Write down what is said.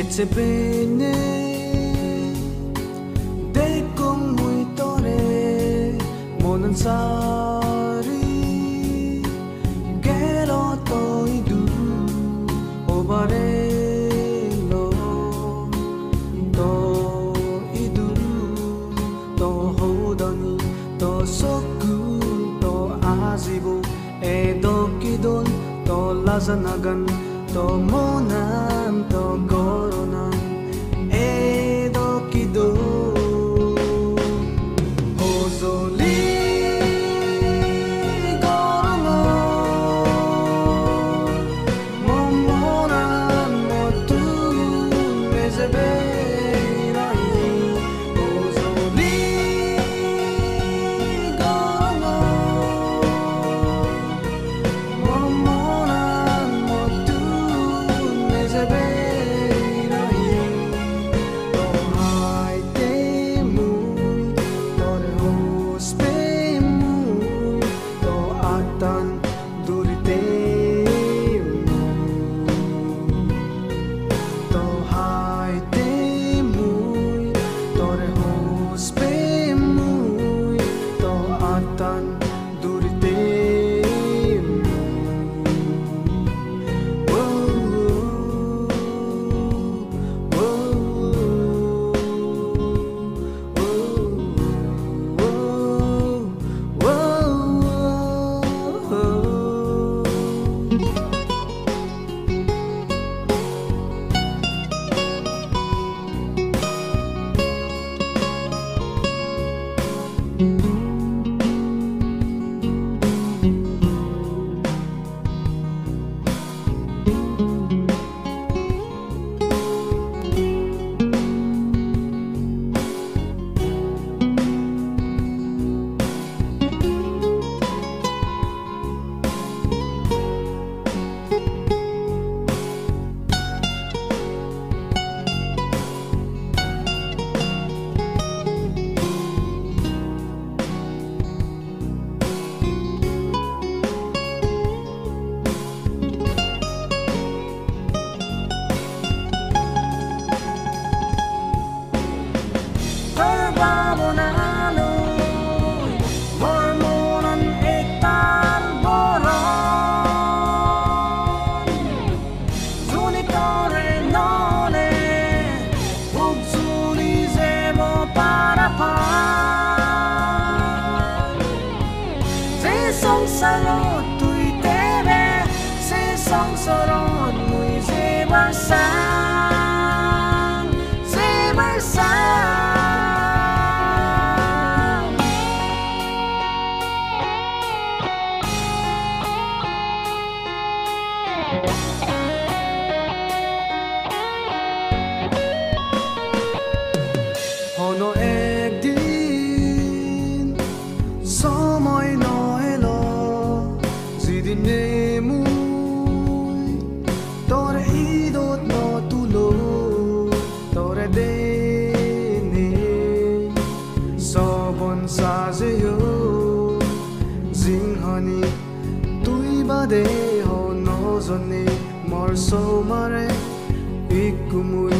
Essye Bennye Dekkong muy tore monan sari gelo toidu obarelo toidu to hodani to soku to azibo edokidon to lazanagan to monan to corona edokido hozoli corona momonan motu mesebe irai hozoli corona momonan motu mesebe Solo tú y te ve, si son solo muy de ho no zone more so mare ikumu